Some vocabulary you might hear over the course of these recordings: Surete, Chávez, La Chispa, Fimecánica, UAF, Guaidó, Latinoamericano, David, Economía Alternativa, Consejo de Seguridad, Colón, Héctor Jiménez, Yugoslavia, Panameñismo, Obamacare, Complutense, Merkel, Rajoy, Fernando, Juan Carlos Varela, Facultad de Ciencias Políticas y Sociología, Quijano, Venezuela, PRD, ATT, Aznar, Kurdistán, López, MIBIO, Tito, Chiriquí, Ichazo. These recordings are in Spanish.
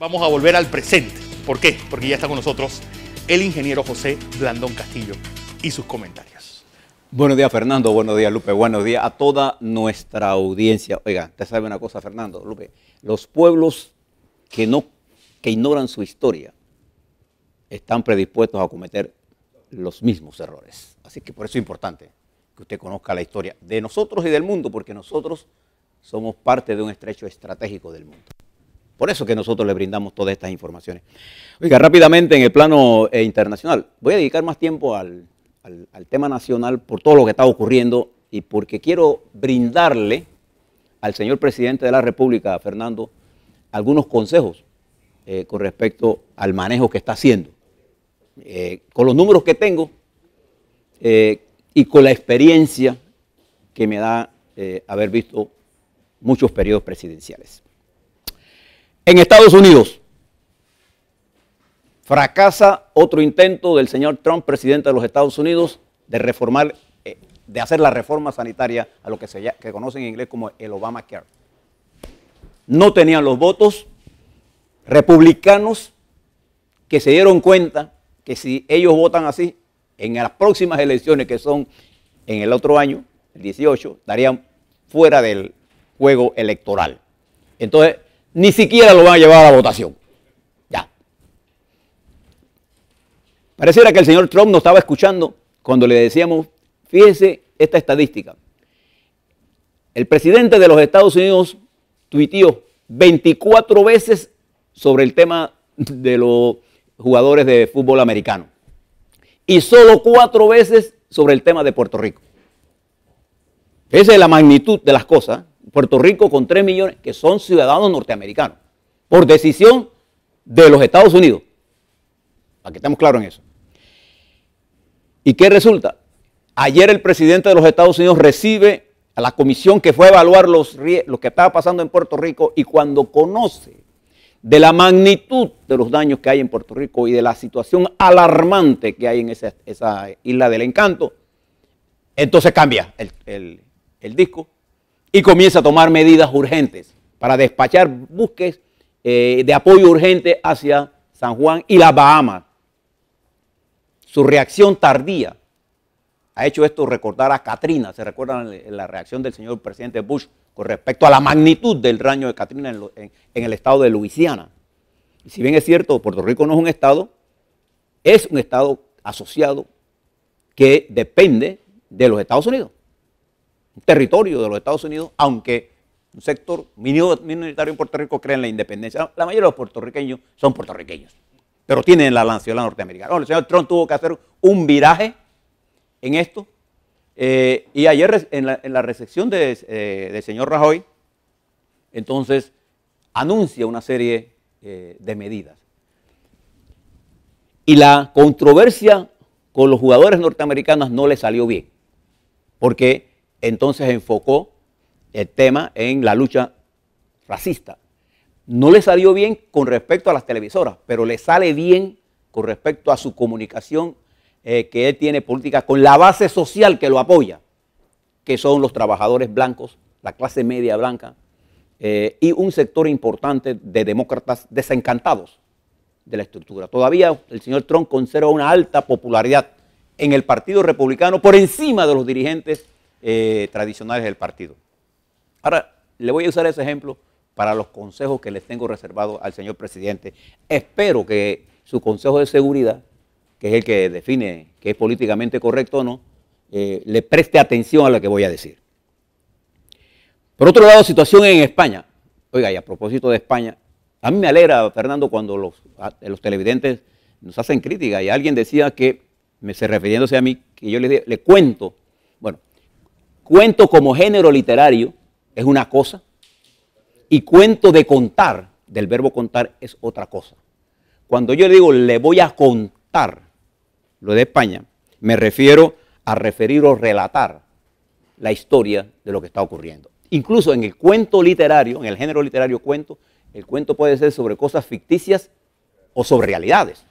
Vamos a volver al presente. ¿Por qué? Porque ya está con nosotros el ingeniero José Blandón Castillo y sus comentarios. Buenos días, Fernando. Buenos días, Lupe. Buenos días a toda nuestra audiencia. Oiga, te sabe una cosa, Fernando, Lupe. Los pueblos que ignoran su historia están predispuestos a cometer los mismos errores. Así que por eso es importante que usted conozca la historia de nosotros y del mundo, porque nosotros somos parte de un estrecho estratégico del mundo. Por eso que nosotros le brindamos todas estas informaciones. Oiga, rápidamente en el plano internacional, voy a dedicar más tiempo al tema nacional por todo lo que está ocurriendo y porque quiero brindarle al señor presidente de la República, Fernando, algunos consejos con respecto al manejo que está haciendo. Con los números que tengo y con la experiencia que me da haber visto muchos periodos presidenciales. En Estados Unidos, fracasa otro intento del señor Trump, presidente de los Estados Unidos, de reformar, de hacer la reforma sanitaria a lo que que conocen en inglés como el Obamacare. No tenían los votos republicanos que se dieron cuenta que si ellos votan así, en las próximas elecciones que son en el otro año, el 18, estarían fuera del juego electoral. Entonces, ni siquiera lo van a llevar a la votación. Ya. Pareciera que el señor Trump no estaba escuchando cuando le decíamos, fíjese esta estadística. El presidente de los Estados Unidos tuiteó 24 veces sobre el tema de los jugadores de fútbol americano y solo 4 veces sobre el tema de Puerto Rico. Fíjese la magnitud de las cosas. Puerto Rico con 3 millones que son ciudadanos norteamericanos por decisión de los Estados Unidos, para que estemos claros en eso. ¿Y qué resulta? Ayer el presidente de los Estados Unidos recibe a la comisión que fue a evaluar lo que estaba pasando en Puerto Rico, y cuando conoce de la magnitud de los daños que hay en Puerto Rico y de la situación alarmante que hay en esa isla del encanto, entonces cambia el disco y comienza a tomar medidas urgentes para despachar buques de apoyo urgente hacia San Juan y las Bahamas. Su reacción tardía ha hecho esto recordar a Katrina. ¿Se recuerdan la reacción del señor presidente Bush con respecto a la magnitud del daño de Katrina en el estado de Luisiana? Y si bien es cierto, Puerto Rico no es un estado, es un estado asociado que depende de los Estados Unidos. Territorio de los Estados Unidos, aunque un sector minoritario en Puerto Rico cree en la independencia. La mayoría de los puertorriqueños son puertorriqueños, pero tienen la nacionalidad norteamericana. Bueno, el señor Trump tuvo que hacer un viraje en esto. Y ayer en la recepción del señor Rajoy, entonces anuncia una serie de medidas. Y la controversia con los jugadores norteamericanos no le salió bien, porque entonces enfocó el tema en la lucha racista. No le salió bien con respecto a las televisoras, pero le sale bien con respecto a su comunicación que él tiene política con la base social que lo apoya, que son los trabajadores blancos, la clase media blanca y un sector importante de demócratas desencantados de la estructura. Todavía el señor Trump conserva una alta popularidad en el Partido Republicano por encima de los dirigentes tradicionales del partido. Ahora, le voy a usar ese ejemplo para los consejos que les tengo reservados al señor presidente. Espero que su Consejo de Seguridad, que es el que define que es políticamente correcto o no, le preste atención a lo que voy a decir. Por otro lado, situación en España. Oiga, y a propósito de España, a mí me alegra, Fernando, cuando los televidentes nos hacen crítica y alguien decía que, refiriéndose a mí, que yo le cuento. Cuento como género literario es una cosa y cuento de contar, del verbo contar, es otra cosa. Cuando yo le digo le voy a contar lo de España, me refiero a referir o relatar la historia de lo que está ocurriendo. Incluso en el cuento literario, en el género literario cuento, el cuento puede ser sobre cosas ficticias o sobre realidades.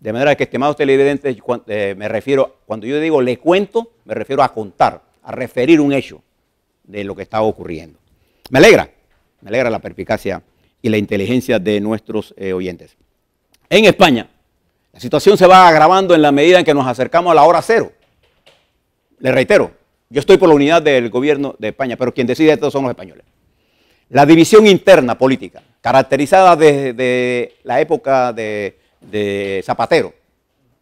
De manera que, estimados televidentes, cuando yo digo le cuento, me refiero a contar, a referir un hecho de lo que estaba ocurriendo. Me alegra la perspicacia y la inteligencia de nuestros oyentes. En España, la situación se va agravando en la medida en que nos acercamos a la hora cero. Les reitero, yo estoy por la unidad del gobierno de España, pero quien decide esto son los españoles. La división interna política, caracterizada desde la época de Zapatero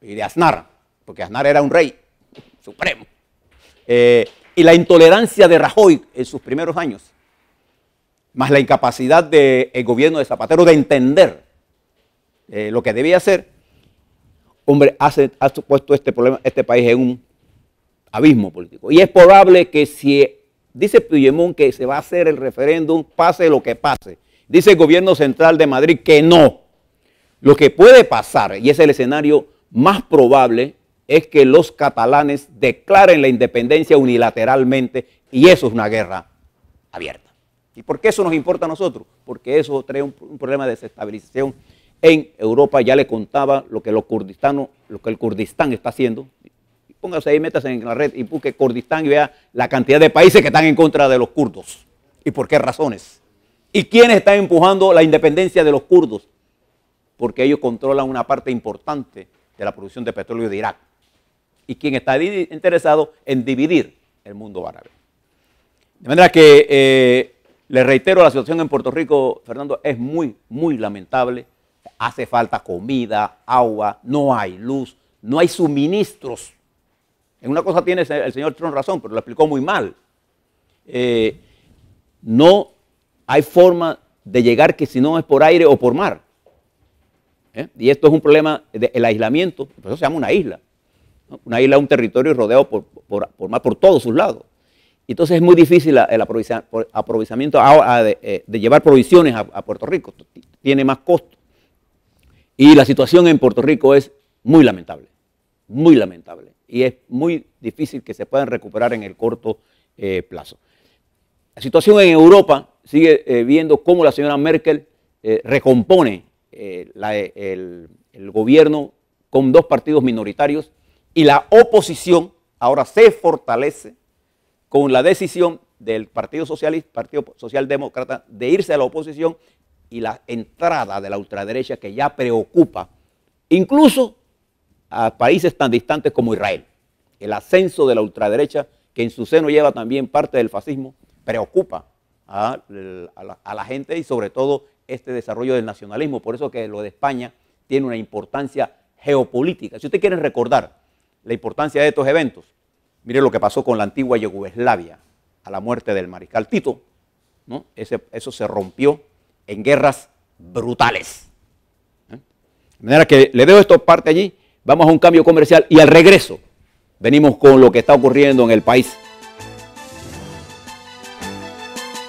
y de Aznar, porque Aznar era un rey supremo, y la intolerancia de Rajoy en sus primeros años, más la incapacidad del gobierno de Zapatero de entender lo que debía hacer, hombre, ha supuesto este problema, este país en un abismo político. Y es probable que si dice Puigdemont que se va a hacer el referéndum, pase lo que pase, dice el gobierno central de Madrid que no. Lo que puede pasar, y es el escenario más probable, es que los catalanes declaren la independencia unilateralmente, y eso es una guerra abierta. ¿Y por qué eso nos importa a nosotros? Porque eso trae un problema de desestabilización en Europa. Ya le contaba lo que el Kurdistán está haciendo. Póngase ahí, métase en la red y busque Kurdistán y vea la cantidad de países que están en contra de los kurdos y por qué razones. ¿Y quiénes están empujando la independencia de los kurdos? Porque ellos controlan una parte importante de la producción de petróleo de Irak. Y quien está interesado en dividir el mundo árabe. De manera que, les reitero, la situación en Puerto Rico, Fernando, es muy, muy lamentable. Hace falta comida, agua, no hay luz, no hay suministros. En una cosa tiene el señor Trump razón, pero lo explicó muy mal. No hay forma de llegar que si no es por aire o por mar. Y esto es un problema del aislamiento, por eso se llama una isla, ¿no? Una isla, un territorio rodeado por mar por todos sus lados. Entonces es muy difícil el aprovisionamiento de llevar provisiones a Puerto Rico, tiene más costo. Y la situación en Puerto Rico es muy lamentable, y es muy difícil que se puedan recuperar en el corto plazo. La situación en Europa sigue viendo cómo la señora Merkel recompone el gobierno con dos partidos minoritarios, y la oposición ahora se fortalece con la decisión del Partido Socialista, Partido Socialdemócrata, de irse a la oposición, y la entrada de la ultraderecha que ya preocupa incluso a países tan distantes como Israel. El ascenso de la ultraderecha, que en su seno lleva también parte del fascismo, preocupa a la gente, y sobre todo este desarrollo del nacionalismo. Por eso que lo de España tiene una importancia geopolítica. Si ustedes quieren recordar la importancia de estos eventos, mire lo que pasó con la antigua Yugoslavia a la muerte del mariscal Tito, ¿no? Eso se rompió en guerras brutales. De manera que le dejo esto parte allí, vamos a un cambio comercial y al regreso venimos con lo que está ocurriendo en el país.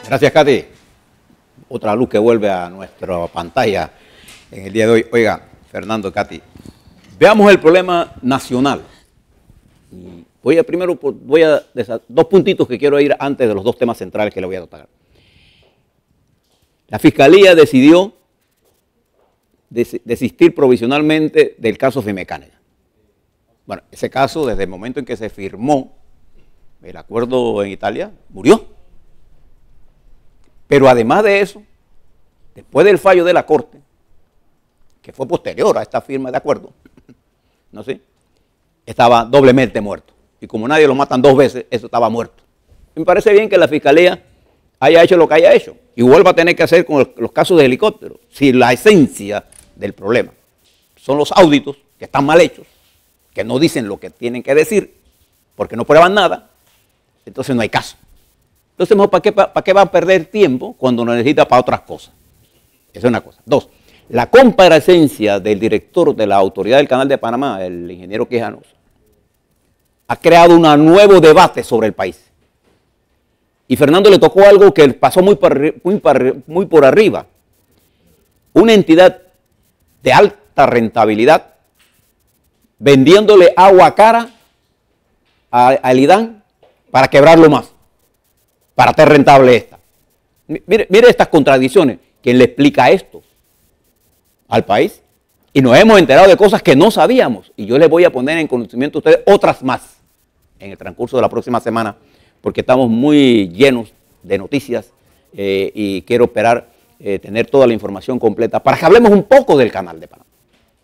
Gracias, Katy. Otra luz que vuelve a nuestra pantalla en el día de hoy. Oiga, Fernando, Katy, veamos el problema nacional. Voy a primero, dos puntitos que quiero ir antes de los dos temas centrales que le voy a tocar. La Fiscalía decidió desistir provisionalmente del caso Fimecánica. Bueno, ese caso, desde el momento en que se firmó el acuerdo en Italia, murió. Pero además de eso, después del fallo de la Corte, que fue posterior a esta firma de acuerdo, ¿no sé? Estaba doblemente muerto. Y como nadie lo matan dos veces, eso estaba muerto. Me parece bien que la Fiscalía haya hecho lo que haya hecho, y vuelva a tener que hacer con los casos de helicóptero, si la esencia del problema son los auditos que están mal hechos, que no dicen lo que tienen que decir, porque no prueban nada, entonces no hay caso. Entonces, mejor, ¿para qué va a perder tiempo cuando lo necesita para otras cosas? Esa es una cosa. Dos, la comparecencia del director de la Autoridad del Canal de Panamá, el ingeniero Quijano, ha creado un nuevo debate sobre el país. Y Fernando le tocó algo que pasó muy por arriba. Una entidad de alta rentabilidad vendiéndole agua cara a Elidán para quebrarlo más, para ser rentable esta. Mire estas contradicciones. ¿Quién le explica esto al país? Y nos hemos enterado de cosas que no sabíamos. Y yo les voy a poner en conocimiento a ustedes otras más en el transcurso de la próxima semana, porque estamos muy llenos de noticias y quiero esperar tener toda la información completa para que hablemos un poco del Canal de Panamá.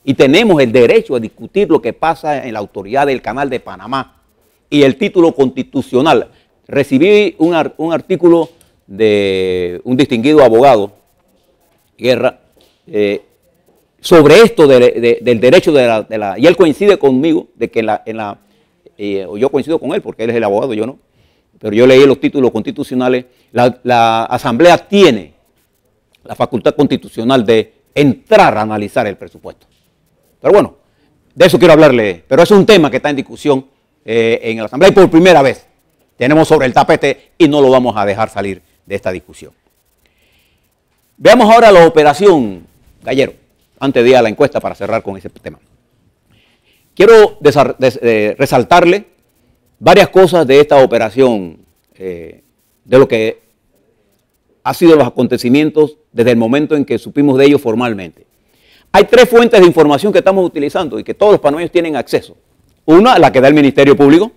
Y tenemos el derecho a discutir lo que pasa en la autoridad del Canal de Panamá y el título constitucional. Recibí un artículo de un distinguido abogado, Guerra, sobre esto del derecho y él coincide conmigo, de que yo coincido con él porque él es el abogado, yo no, pero yo leí los títulos constitucionales. La Asamblea tiene la facultad constitucional de entrar a analizar el presupuesto. Pero bueno, de eso quiero hablarle, pero es un tema que está en discusión en la Asamblea y por primera vez tenemos sobre el tapete y no lo vamos a dejar salir de esta discusión. Veamos ahora la operación Gallero, antes de ir a la encuesta para cerrar con ese tema. Quiero resaltarle varias cosas de esta operación, de lo que han sido los acontecimientos desde el momento en que supimos de ellos formalmente. Hay tres fuentes de información que estamos utilizando y que todos los panameños tienen acceso. Una, la que da el Ministerio Público.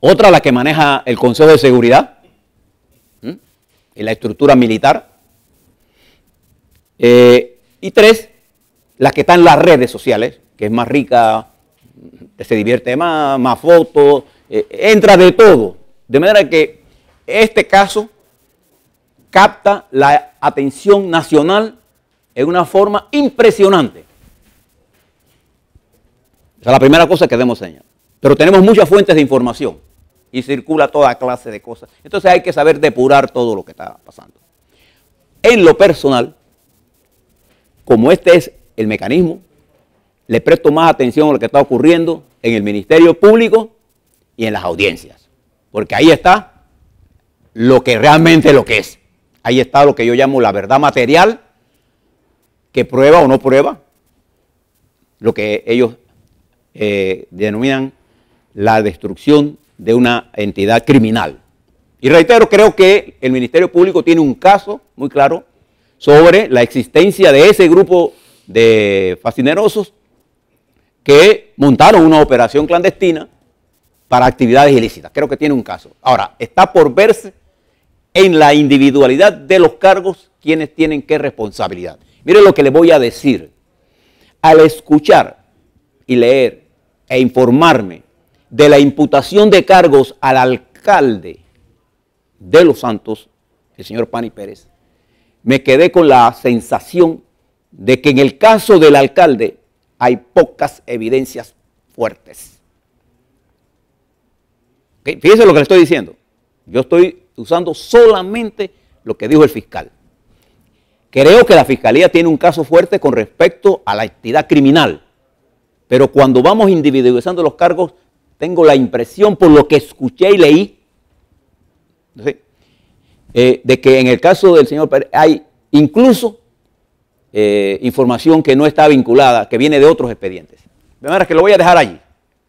Otra, la que maneja el Consejo de Seguridad y la estructura militar. Y tres, la que está en las redes sociales, que es más rica, se divierte más, más fotos, entra de todo. De manera que este caso capta la atención nacional en una forma impresionante. Esa es la primera cosa que debemos señalar. Pero tenemos muchas fuentes de información y circula toda clase de cosas. Entonces hay que saber depurar todo lo que está pasando. En lo personal, como este es el mecanismo, le presto más atención a lo que está ocurriendo en el Ministerio Público y en las audiencias. Porque ahí está lo que realmente lo que es. Ahí está lo que yo llamo la verdad material, que prueba o no prueba lo que ellos denominan la destrucción de una entidad criminal. Y reitero, creo que el Ministerio Público tiene un caso muy claro sobre la existencia de ese grupo de fascinerosos que montaron una operación clandestina para actividades ilícitas. Creo que tiene un caso. Ahora, está por verse en la individualidad de los cargos quienes tienen qué responsabilidad. Miren lo que les voy a decir. Al escuchar y leer e informarme de la imputación de cargos al alcalde de Los Santos, el señor Pani Pérez, me quedé con la sensación de que en el caso del alcalde hay pocas evidencias fuertes. ¿Okay? Fíjense lo que le estoy diciendo. Yo estoy usando solamente lo que dijo el fiscal. Creo que la fiscalía tiene un caso fuerte con respecto a la actividad criminal, pero cuando vamos individualizando los cargos, tengo la impresión, por lo que escuché y leí, ¿sí? De que en el caso del señor Pérez hay incluso información que no está vinculada, que viene de otros expedientes. De manera que lo voy a dejar allí,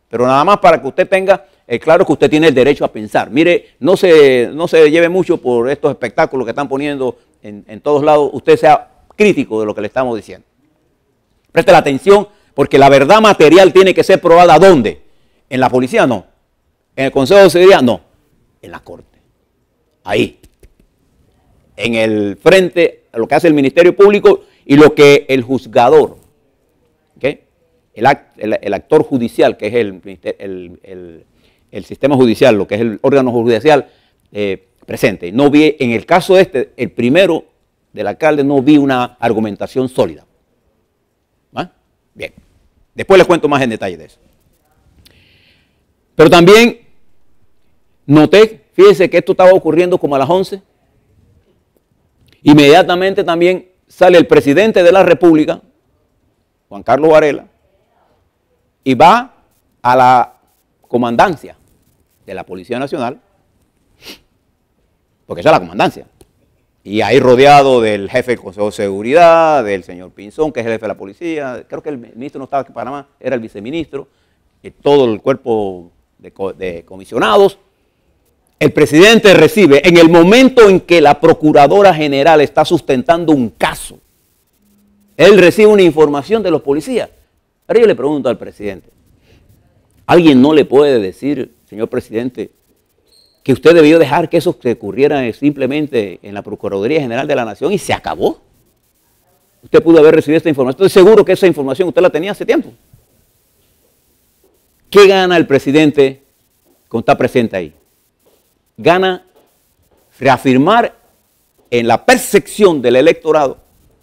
pero nada más para que usted tenga claro que usted tiene el derecho a pensar. Mire, no se lleve mucho por estos espectáculos que están poniendo en todos lados. Usted sea crítico de lo que le estamos diciendo. Preste la atención, porque la verdad material tiene que ser probada. ¿Dónde? En la policía no, en el Consejo de Seguridad no, en la Corte. Ahí, en el frente a lo que hace el Ministerio Público y lo que el juzgador, ¿okay? el actor judicial, que es el sistema judicial, lo que es el órgano judicial presente. No vi, en el caso este, el primero del alcalde, no vi una argumentación sólida. ¿Ah? Bien, después les cuento más en detalle de eso. Pero también noté, fíjense que esto estaba ocurriendo como a las 11. Inmediatamente también sale el presidente de la República, Juan Carlos Varela, y va a la comandancia de la Policía Nacional, porque esa es la comandancia, y ahí rodeado del jefe del Consejo de Seguridad, del señor Pinzón, que es el jefe de la policía, creo que el ministro no estaba en Panamá, era el viceministro, y todo el cuerpo de comisionados. El presidente recibe en el momento en que la Procuradora General está sustentando un caso. Él recibe una información de los policías. Pero yo le pregunto al presidente, ¿alguien no le puede decir, señor presidente, que usted debió dejar que eso se ocurriera simplemente en la Procuraduría General de la Nación y se acabó. Usted pudo haber recibido esta información. Estoy seguro que esa información usted la tenía hace tiempo. ¿Qué gana el presidente con estar presente ahí? Gana reafirmar en la percepción del electorado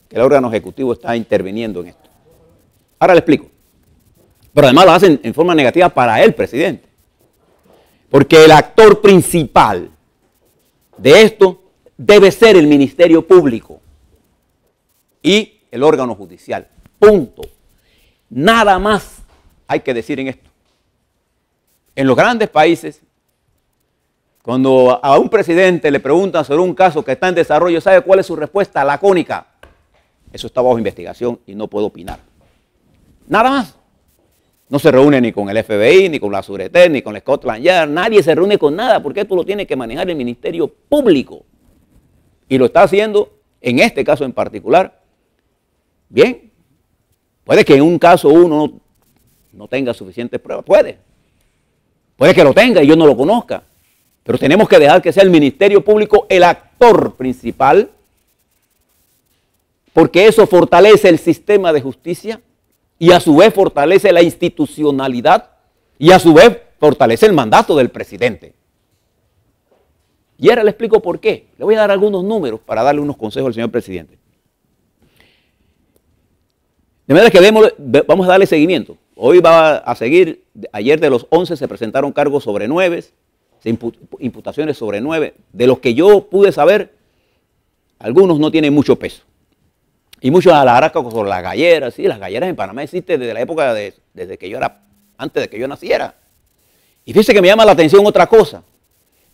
que el órgano ejecutivo está interviniendo en esto. Ahora le explico. Pero además lo hacen en forma negativa para el presidente. Porque el actor principal de esto debe ser el Ministerio Público y el órgano judicial. Punto. Nada más hay que decir en esto. En los grandes países, cuando a un presidente le preguntan sobre un caso que está en desarrollo, ¿sabe cuál es su respuesta? Lacónica. Eso está bajo investigación y no puedo opinar. Nada más. No se reúne ni con el FBI, ni con la Surete, ni con la Scotland Yard. Nadie se reúne con nada porque esto lo tiene que manejar el Ministerio Público. Y lo está haciendo, en este caso en particular. Bien, puede que en un caso uno no tenga suficientes pruebas. Puede que lo tenga y yo no lo conozca. Pero tenemos que dejar que sea el Ministerio Público el actor principal porque eso fortalece el sistema de justicia y a su vez fortalece la institucionalidad y a su vez fortalece el mandato del presidente. Y ahora le explico por qué. Le voy a dar algunos números para darle unos consejos al señor presidente. De manera que vamos a darle seguimiento. Hoy va a seguir, ayer de los 11 se presentaron cargos sobre 9, imputaciones sobre 9. De los que yo pude saber, algunos no tienen mucho peso. Y muchos alaracos sobre las galleras. Sí, las galleras en Panamá existen desde la época, desde que yo era, antes de que yo naciera. Y fíjese que me llama la atención otra cosa.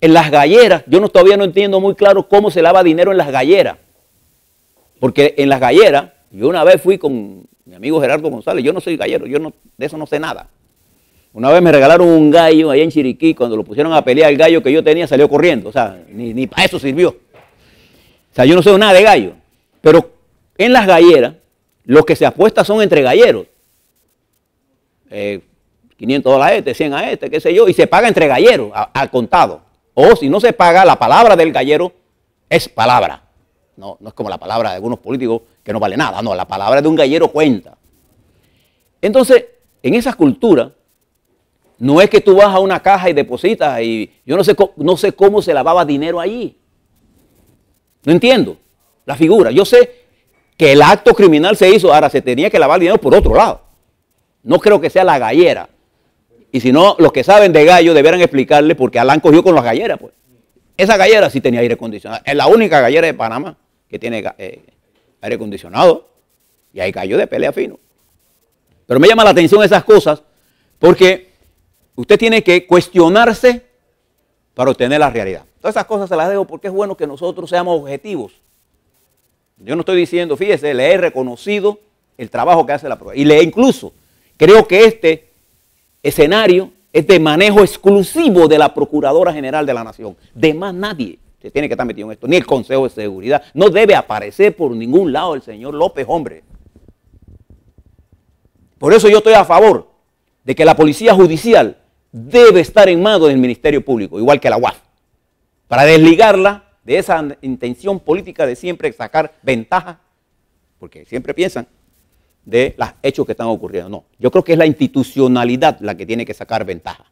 En las galleras, yo todavía no entiendo muy claro cómo se lava dinero en las galleras. Porque en las galleras, yo una vez fui con mi amigo Gerardo González, yo no soy gallero, de eso no sé nada. Una vez me regalaron un gallo allá en Chiriquí, cuando lo pusieron a pelear, el gallo que yo tenía salió corriendo. O sea, ni para eso sirvió. O sea, yo no sé nada de gallo. Pero en las galleras, los que se apuestan son entre galleros. 500 a este, 100 a este, qué sé yo, y se paga entre galleros, al contado. O si no se paga, la palabra del gallero es palabra. No es como la palabra de algunos políticos que no vale nada. No, la palabra de un gallero cuenta. Entonces, en esas culturas, no es que tú vas a una caja y depositas y yo no sé cómo se lavaba dinero allí. No entiendo la figura. Yo sé que el acto criminal se hizo, ahora se tenía que lavar dinero por otro lado. No creo que sea la gallera. Y si no, los que saben de gallo deberán explicarle porque Alán cogió con las galleras. Pues. Esa gallera sí tenía aire acondicionado. Es la única gallera de Panamá que tiene aire acondicionado. Y ahí cayó de pelea fino. Pero me llama la atención esas cosas porque usted tiene que cuestionarse para obtener la realidad. Todas esas cosas se las dejo porque es bueno que nosotros seamos objetivos. Yo no estoy diciendo, fíjese, le he reconocido el trabajo que hace la prueba. Y incluso creo que este escenario es de manejo exclusivo de la Procuradora General de la Nación. De más nadie se tiene que estar metido en esto, ni el Consejo de Seguridad. No debe aparecer por ningún lado el señor López, hombre. Por eso yo estoy a favor de que la policía judicial debe estar en manos del Ministerio Público, igual que la UAF, para desligarla de esa intención política de siempre sacar ventaja, porque siempre piensan, de los hechos que están ocurriendo. No, yo creo que es la institucionalidad la que tiene que sacar ventaja.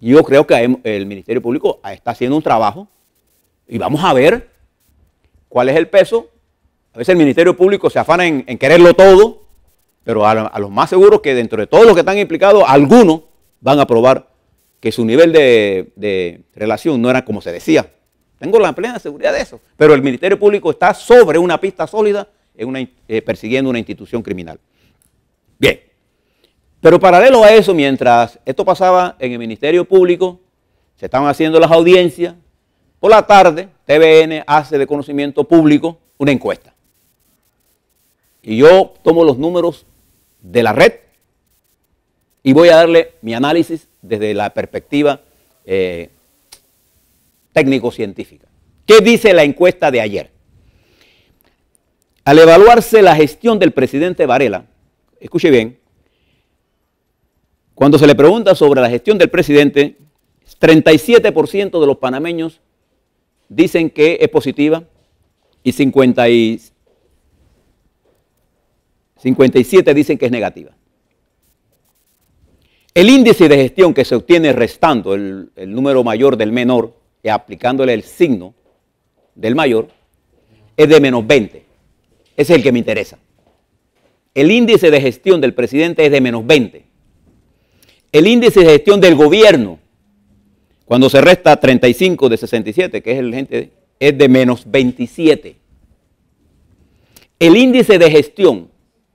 Yo creo que el Ministerio Público está haciendo un trabajo y vamos a ver cuál es el peso. A veces el Ministerio Público se afana en quererlo todo, pero a los más seguros que dentro de todos los que están implicados, algunos van a probar que su nivel de relación no era como se decía. Tengo la plena seguridad de eso, pero el Ministerio Público está sobre una pista sólida persiguiendo una institución criminal. Bien, pero paralelo a eso, mientras esto pasaba en el Ministerio Público, se estaban haciendo las audiencias, por la tarde TVN hace de conocimiento público una encuesta. Y yo tomo los números de la red y voy a darle mi análisis desde la perspectiva técnico-científica. ¿Qué dice la encuesta de ayer? Al evaluarse la gestión del presidente Varela, escuche bien, cuando se le pregunta sobre la gestión del presidente, 37% de los panameños dicen que es positiva y 57 dicen que es negativa. El índice de gestión que se obtiene restando el número mayor del menor y aplicándole el signo del mayor es de menos 20. Ese es el que me interesa. El índice de gestión del presidente es de menos 20. El índice de gestión del gobierno, cuando se resta 35 de 67, que es el gente, es de menos 27. El índice de gestión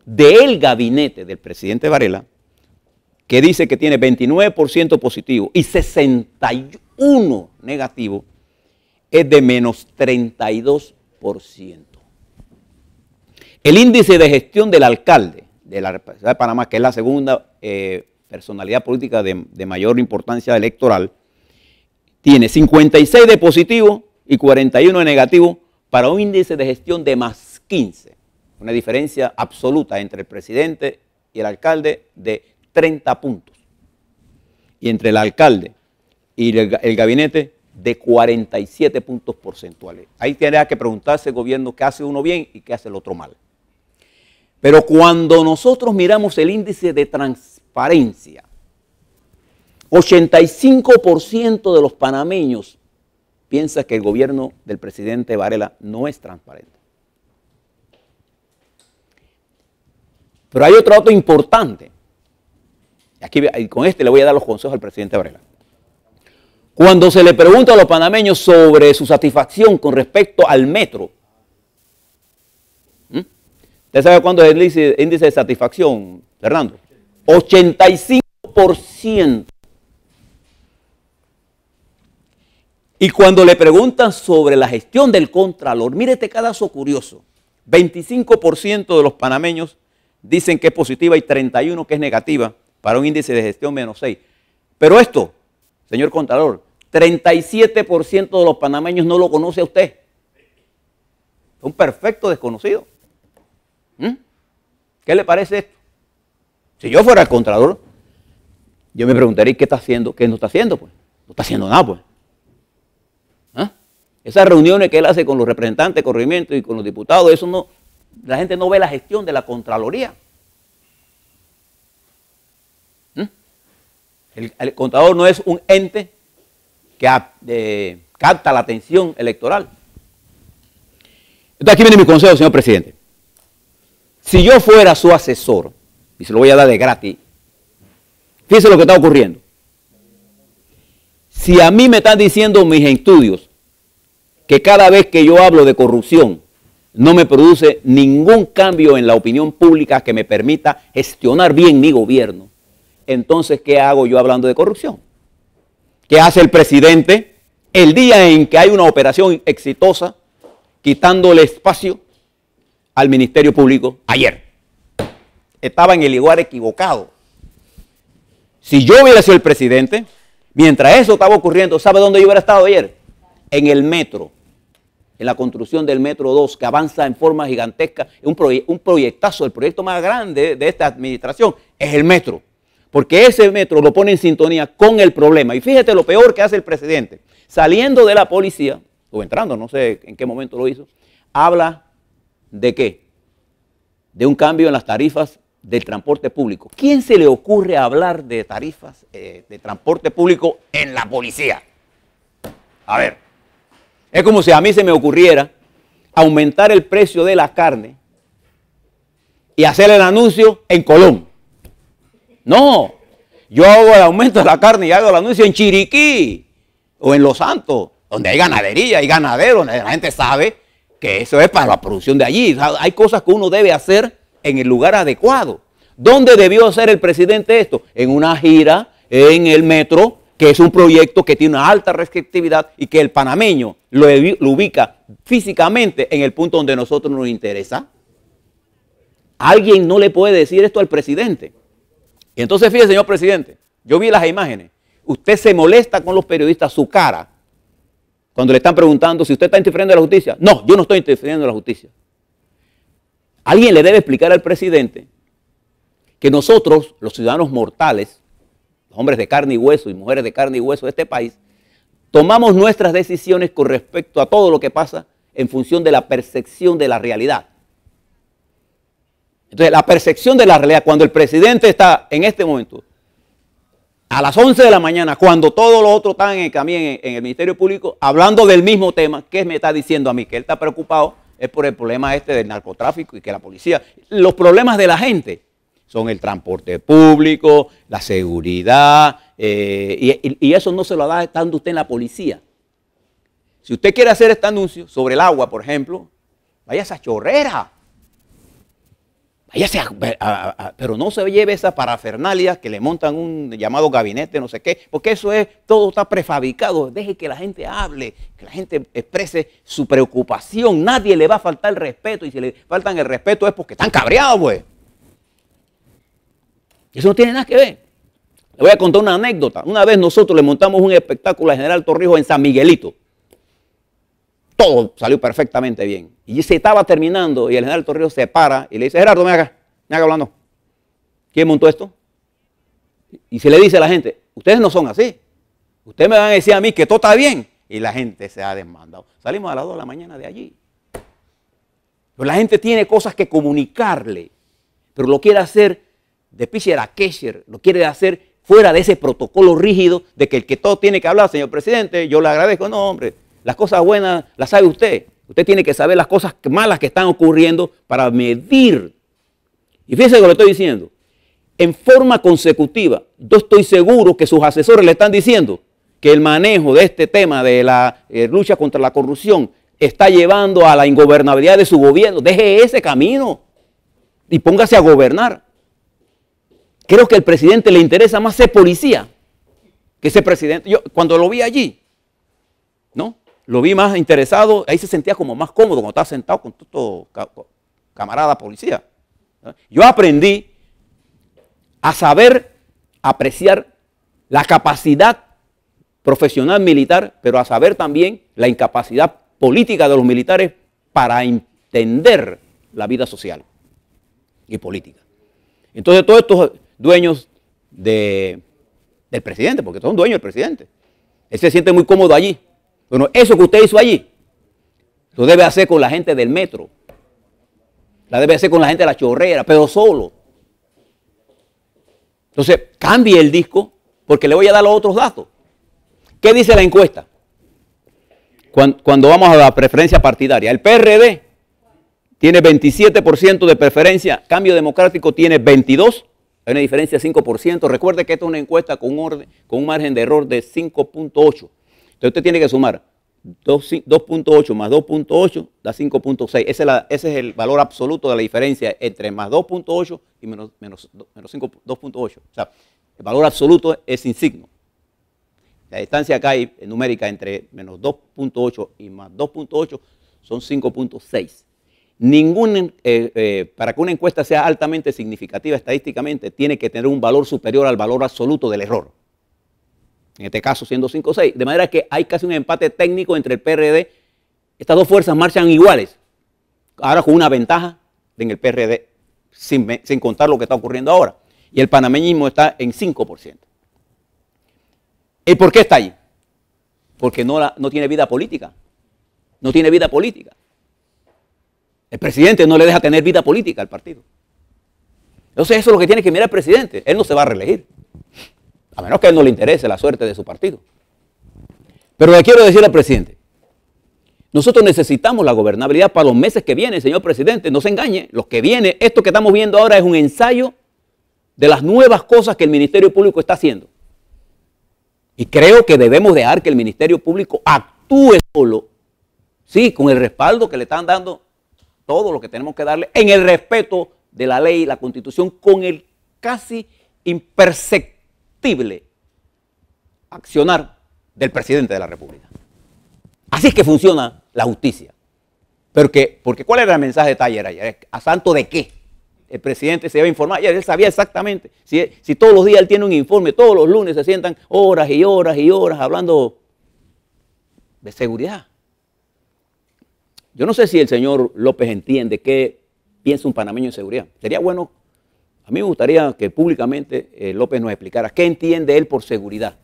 del gabinete del presidente Varela, que dice que tiene 29% positivo y 61% negativo, es de menos 32%. El índice de gestión del alcalde de la República de Panamá, que es la segunda personalidad política de mayor importancia electoral, tiene 56 de positivo y 41 de negativo para un índice de gestión de más 15. Una diferencia absoluta entre el presidente y el alcalde de 30 puntos. Y entre el alcalde y el gabinete de 47 puntos porcentuales. Ahí tendrá que preguntarse el gobierno qué hace uno bien y qué hace el otro mal. Pero cuando nosotros miramos el índice de transparencia, 85% de los panameños piensa que el gobierno del presidente Varela no es transparente. Pero hay otro dato importante. Aquí, con este le voy a dar los consejos al presidente Varela. Cuando se le pregunta a los panameños sobre su satisfacción con respecto al metro, ¿usted sabe cuánto es el índice de satisfacción, Fernando? 85%. Y cuando le preguntan sobre la gestión del Contralor, mire este caso curioso, 25% de los panameños dicen que es positiva y 31% que es negativa, para un índice de gestión menos 6. Pero esto, señor Contralor, 37% de los panameños no lo conoce a usted. Es un perfecto desconocido. ¿Qué le parece esto? Si yo fuera el Contralor, yo me preguntaría qué está haciendo, qué no está haciendo, pues. No está haciendo nada, pues. ¿Ah? Esas reuniones que él hace con los representantes de corregimiento y con los diputados, eso no, la gente no ve la gestión de la Contraloría. El contador no es un ente que capta la atención electoral. Entonces aquí viene mi consejo, señor presidente. Si yo fuera su asesor, y se lo voy a dar de gratis, fíjese lo que está ocurriendo. Si a mí me están diciendo mis estudios que cada vez que yo hablo de corrupción no me produce ningún cambio en la opinión pública que me permita gestionar bien mi gobierno, entonces, ¿qué hago yo hablando de corrupción? ¿Qué hace el presidente el día en que hay una operación exitosa quitándole espacio al Ministerio Público? Ayer estaba en el lugar equivocado. Si yo hubiera sido el presidente, mientras eso estaba ocurriendo, ¿sabe dónde yo hubiera estado ayer? En el metro, en la construcción del metro 2, que avanza en forma gigantesca. Un proyectazo, el proyecto más grande de esta administración es el metro. Porque ese metro lo pone en sintonía con el problema. Y fíjate lo peor que hace el presidente. Saliendo de la policía, o entrando, no sé en qué momento lo hizo, habla de qué, de un cambio en las tarifas del transporte público. ¿Quién se le ocurre hablar de tarifas de transporte público en la policía? A ver, es como si a mí se me ocurriera aumentar el precio de la carne y hacer el anuncio en Colón. No, yo hago el aumento de la carne y hago el anuncio en Chiriquí o en Los Santos, donde hay ganadería, hay ganaderos, donde la gente sabe que eso es para la producción de allí. Hay cosas que uno debe hacer en el lugar adecuado. ¿Dónde debió hacer el presidente esto? En una gira, en el metro, que es un proyecto que tiene una alta receptividad y que el panameño lo ubica físicamente en el punto donde a nosotros nos interesa. Alguien no le puede decir esto al presidente. Y entonces, fíjese, señor presidente, yo vi las imágenes. Usted se molesta con los periodistas, su cara, cuando le están preguntando si usted está interfiriendo en la justicia. No, yo no estoy interfiriendo en la justicia. Alguien le debe explicar al presidente que nosotros, los ciudadanos mortales, hombres de carne y hueso y mujeres de carne y hueso de este país, tomamos nuestras decisiones con respecto a todo lo que pasa en función de la percepción de la realidad. Entonces, la percepción de la realidad, cuando el presidente está en este momento, a las 11 de la mañana, cuando todos los otros están en el Ministerio Público, hablando del mismo tema, ¿qué me está diciendo a mí? Que él está preocupado es por el problema este del narcotráfico y que la policía, los problemas de la gente son el transporte público, la seguridad, y eso no se lo da estando usted en la policía. Si usted quiere hacer este anuncio sobre el agua, por ejemplo, váyase a Chorrera. Pero no se lleve esas parafernalias que le montan un llamado gabinete, no sé qué, porque eso es, todo está prefabricado. Deje que la gente hable, que la gente exprese su preocupación. Nadie le va a faltar el respeto, y si le faltan el respeto es porque están cabreados, pues. Eso no tiene nada que ver. Le voy a contar una anécdota. Una vez nosotros le montamos un espectáculo a General Torrijos en San Miguelito. Todo salió perfectamente bien. Y se estaba terminando y el general Torrijos se para y le dice, Gerardo, ven acá hablando. ¿Quién montó esto? Y se le dice a la gente, ustedes no son así. Ustedes me van a decir a mí que todo está bien. Y la gente se ha desmandado. Salimos a las 2 de la mañana de allí. Pero la gente tiene cosas que comunicarle, pero lo quiere hacer de pitcher a catcher, lo quiere hacer fuera de ese protocolo rígido de que el que todo tiene que hablar, señor presidente, yo le agradezco, no, hombre. Las cosas buenas las sabe usted. Usted tiene que saber las cosas malas que están ocurriendo para medir. Y fíjense lo que le estoy diciendo. En forma consecutiva, yo estoy seguro que sus asesores le están diciendo que el manejo de este tema de la lucha contra la corrupción está llevando a la ingobernabilidad de su gobierno. Deje ese camino y póngase a gobernar. Creo que al presidente le interesa más ser policía que ser presidente. Yo cuando lo vi allí, ¿no? Lo vi más interesado, ahí se sentía como más cómodo cuando estaba sentado con todo camarada policía. Yo aprendí a saber apreciar la capacidad profesional militar, pero a saber también la incapacidad política de los militares para entender la vida social y política. Entonces todos estos dueños del presidente, porque son dueños del presidente, él se siente muy cómodo allí. Bueno, eso que usted hizo allí, lo debe hacer con la gente del metro, la debe hacer con la gente de la Chorrera, pero solo. Entonces, cambie el disco, porque le voy a dar los otros datos. ¿Qué dice la encuesta? Cuando vamos a la preferencia partidaria, el PRD tiene 27% de preferencia, Cambio Democrático tiene 22%, hay una diferencia de 5%. Recuerde que esta es una encuesta con un margen de error de 5.8%. Entonces usted tiene que sumar 2.8 más 2.8 da 5.6. Ese es el valor absoluto de la diferencia entre más 2.8 y menos 2.8. O sea, el valor absoluto es sin signo. La distancia acá hay, numérica entre menos 2.8 y más 2.8 son 5.6. Para que una encuesta sea altamente significativa estadísticamente, tiene que tener un valor superior al valor absoluto del error. En este caso siendo 5-6, de manera que hay casi un empate técnico entre el PRD. Estas dos fuerzas marchan iguales, ahora con una ventaja en el PRD, sin contar lo que está ocurriendo ahora. Y el panameñismo está en 5%. ¿Y por qué está allí? Porque no tiene vida política. No tiene vida política. El presidente no le deja tener vida política al partido. Entonces eso es lo que tiene que mirar el presidente. Él no se va a reelegir. A menos que a él no le interese la suerte de su partido. Pero le quiero decir al presidente, nosotros necesitamos la gobernabilidad para los meses que vienen, señor presidente, no se engañe, los que vienen, esto que estamos viendo ahora es un ensayo de las nuevas cosas que el Ministerio Público está haciendo. Y creo que debemos dejar que el Ministerio Público actúe solo, sí, con el respaldo que le están dando todo lo que tenemos que darle, en el respeto de la ley y la Constitución, con el casi imperceptible accionar del presidente de la República. Así es que funciona la justicia. Porque ¿cuál era el mensaje de Taller ayer? ¿A santo de qué? El presidente se iba a informar. Ayer él sabía exactamente. Si todos los días él tiene un informe, todos los lunes se sientan horas y horas y horas hablando de seguridad. Yo no sé si el señor López entiende qué piensa un panameño en seguridad. Sería bueno A mí me gustaría que públicamente López nos explicara qué entiende él por seguridad.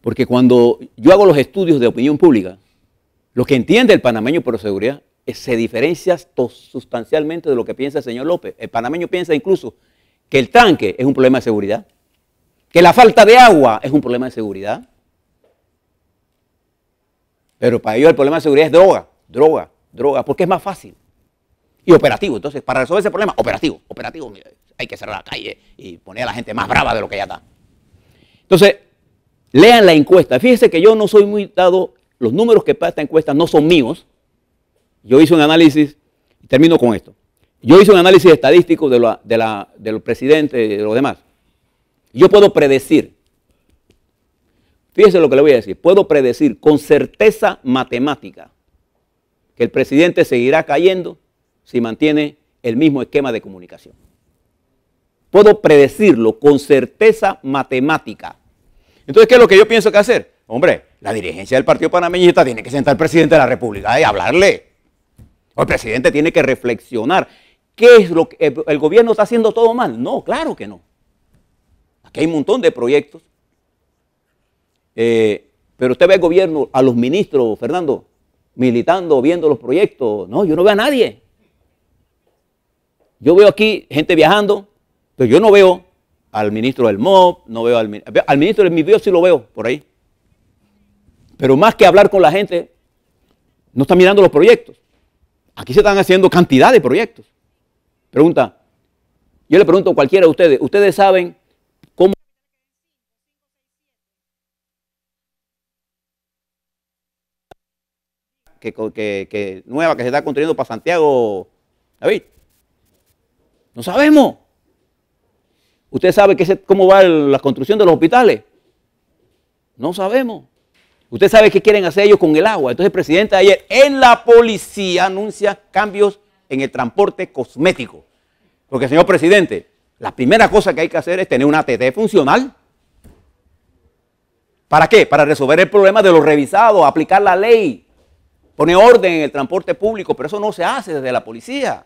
Porque cuando yo hago los estudios de opinión pública, lo que entiende el panameño por seguridad se diferencia sustancialmente de lo que piensa el señor López. El panameño piensa incluso que el tranque es un problema de seguridad, que la falta de agua es un problema de seguridad. Pero para ellos el problema de seguridad es droga, droga, droga, porque es más fácil y operativo. Entonces, para resolver ese problema, operativo, operativo, hay que cerrar la calle y poner a la gente más brava de lo que ya está. Entonces, lean la encuesta. Fíjense que yo no soy muy dado, los números que para esta encuesta no son míos. Yo hice un análisis, y termino con esto. Yo hice un análisis estadístico de los presidentes y de los demás. Yo puedo predecir, fíjense lo que le voy a decir, puedo predecir con certeza matemática que el presidente seguirá cayendo si mantiene el mismo esquema de comunicación. Puedo predecirlo con certeza matemática. Entonces, ¿qué es lo que yo pienso que hacer? Hombre, la dirigencia del Partido Panameñista tiene que sentar al presidente de la República y hablarle. O el presidente tiene que reflexionar. ¿Qué es lo que el gobierno está haciendo todo mal? No, claro que no. Aquí hay un montón de proyectos. Pero usted ve al gobierno, a los ministros, Fernando, militando, viendo los proyectos. No, yo no veo a nadie. Yo veo aquí gente viajando, pero yo no veo al ministro del MOB, no veo al ministro del MIBIO, sí lo veo por ahí. Pero más que hablar con la gente, no está mirando los proyectos. Aquí se están haciendo cantidad de proyectos. Pregunta, yo le pregunto a cualquiera de ustedes, ¿ustedes saben cómo? Que nueva que se está construyendo para Santiago, David. No sabemos. ¿Usted sabe cómo va la construcción de los hospitales? No sabemos. ¿Usted sabe qué quieren hacer ellos con el agua? Entonces el presidente ayer en la policía anuncia cambios en el transporte cosmético. Porque, señor presidente, la primera cosa que hay que hacer es tener una ATT funcional. ¿Para qué? Para resolver el problema de los revisados, aplicar la ley, poner orden en el transporte público. Pero eso no se hace desde la policía.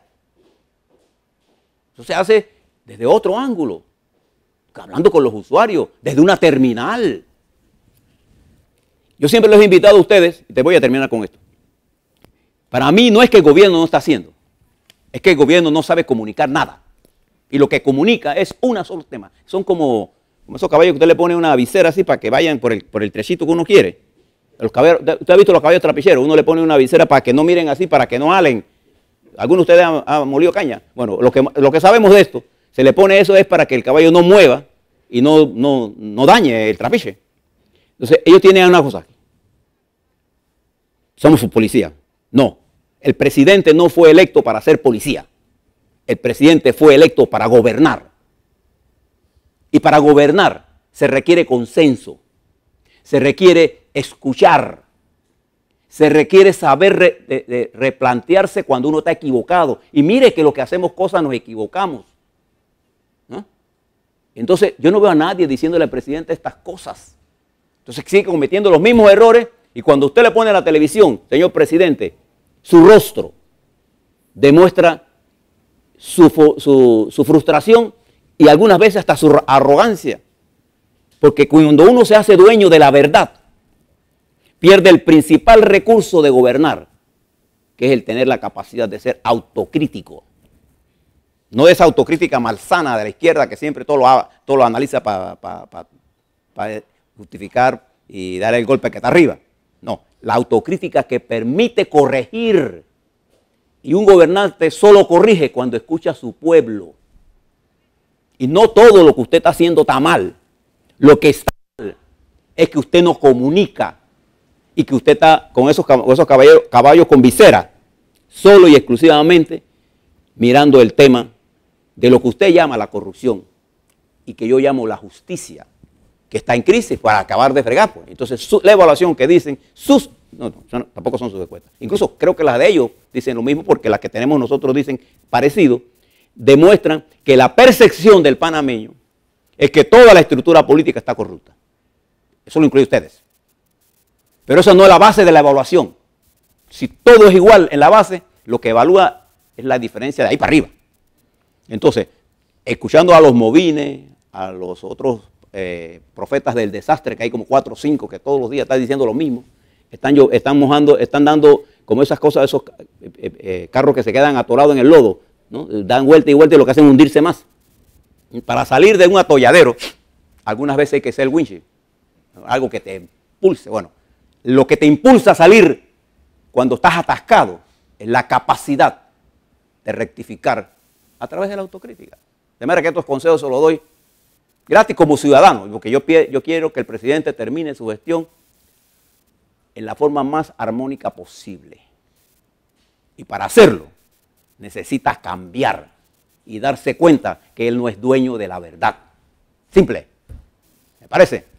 Eso se hace desde otro ángulo, hablando con los usuarios, desde una terminal. Yo siempre los he invitado a ustedes, y te voy a terminar con esto. Para mí no es que el gobierno no está haciendo, es que el gobierno no sabe comunicar nada. Y lo que comunica es un solo tema. Son como esos caballos que usted le pone una visera así para que vayan por el trechito que uno quiere. Usted ha visto los caballos trapicheros, uno le pone una visera para que no miren así, para que no halen. Algunos de ustedes han molido caña. Bueno, lo que sabemos de esto, se le pone eso es para que el caballo no mueva y no dañe el trapiche. Entonces, ellos tienen una cosa. Somos sus policías. No, el presidente no fue electo para ser policía. El presidente fue electo para gobernar. Y para gobernar se requiere consenso, se requiere escuchar, se requiere saber replantearse cuando uno está equivocado. Y mire que lo que hacemos cosas nos equivocamos. ¿No? Entonces, yo no veo a nadie diciéndole al presidente estas cosas. Entonces sigue cometiendo los mismos errores y cuando usted le pone a la televisión, señor presidente, su rostro demuestra su frustración y algunas veces hasta su arrogancia. Porque cuando uno se hace dueño de la verdad, pierde el principal recurso de gobernar, que es el tener la capacidad de ser autocrítico. No esa autocrítica malsana de la izquierda que siempre todo lo analiza para justificar y dar el golpe que está arriba. No, la autocrítica que permite corregir. Y un gobernante solo corrige cuando escucha a su pueblo. Y no todo lo que usted está haciendo está mal. Lo que está mal es que usted no comunica y que usted está con esos caballos con visera, solo y exclusivamente mirando el tema de lo que usted llama la corrupción y que yo llamo la justicia, que está en crisis para acabar de fregar, pues. Entonces, la evaluación que dicen, tampoco son sus encuestas. Incluso creo que las de ellos dicen lo mismo porque las que tenemos nosotros dicen parecido, demuestran que la percepción del panameño es que toda la estructura política está corrupta. Eso lo incluye ustedes. Pero eso no es la base de la evaluación. Si todo es igual en la base, lo que evalúa es la diferencia de ahí para arriba. Entonces, escuchando a los movines, a los otros profetas del desastre, que hay como 4 o 5 que todos los días están diciendo lo mismo, están mojando, están dando como esas cosas, esos carros que se quedan atorados en el lodo, ¿no? Dan vuelta y vuelta y lo que hacen es hundirse más. Para salir de un atolladero, algunas veces hay que ser el windshield, algo que te impulse. Bueno, lo que te impulsa a salir cuando estás atascado es la capacidad de rectificar a través de la autocrítica. De manera que estos consejos se los doy gratis como ciudadano, porque yo quiero que el presidente termine su gestión en la forma más armónica posible. Y para hacerlo, necesita cambiar y darse cuenta que él no es dueño de la verdad. Simple, ¿me parece?